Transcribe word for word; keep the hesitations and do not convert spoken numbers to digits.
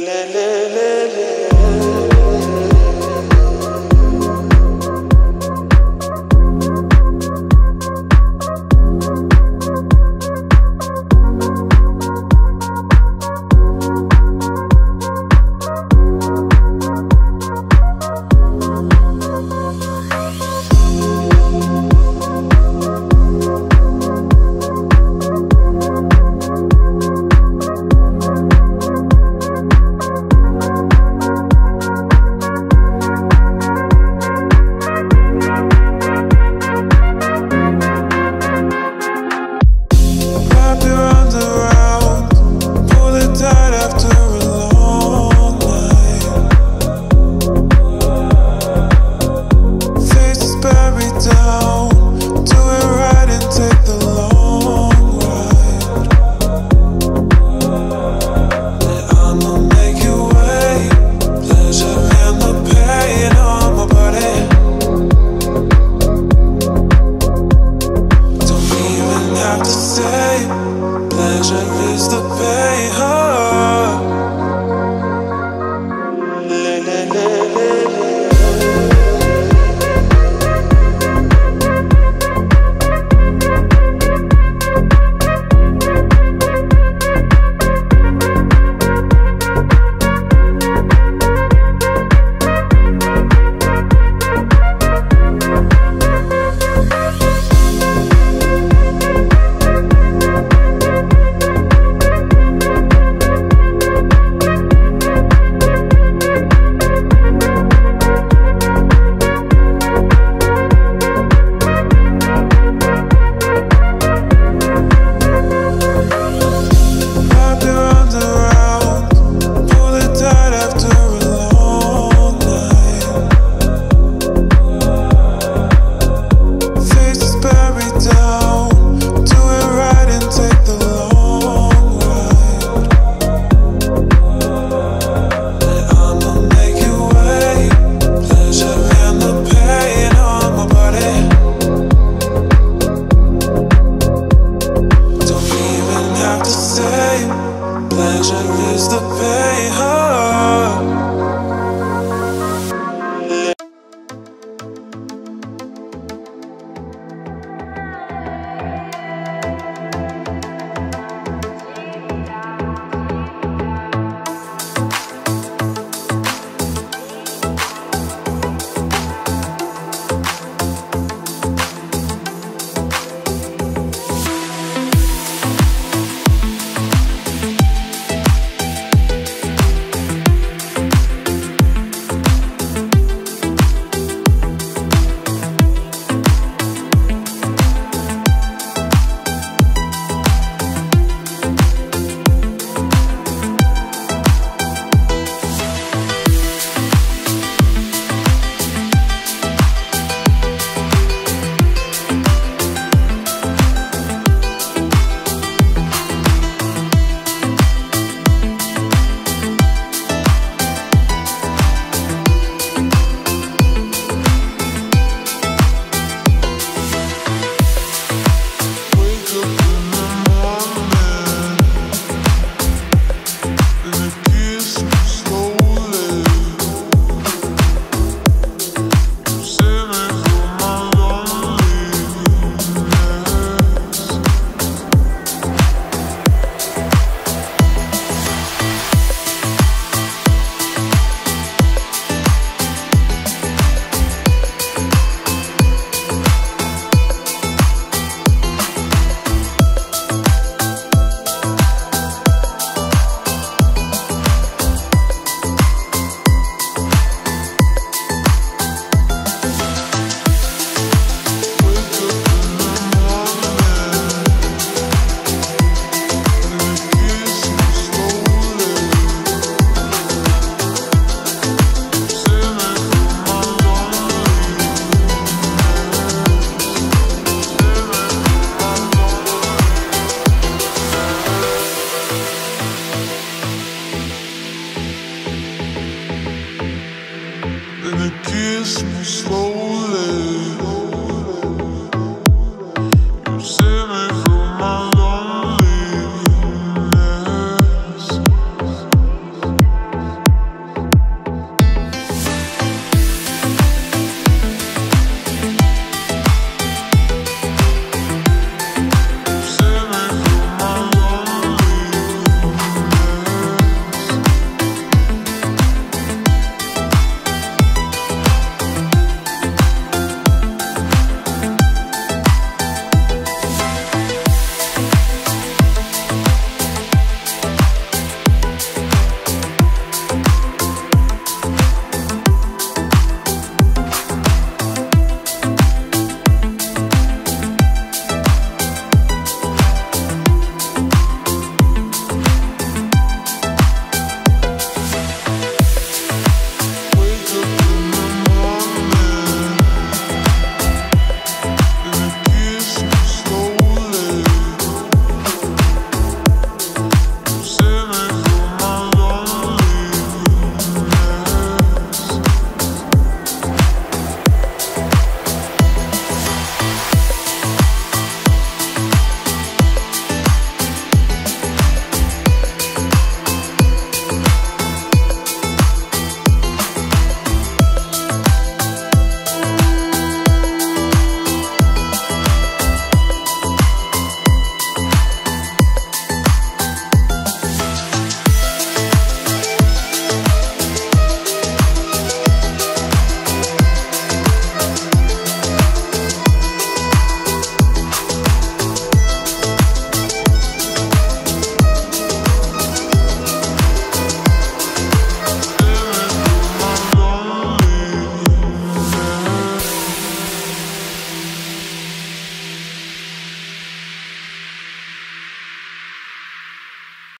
And it kills me slowly.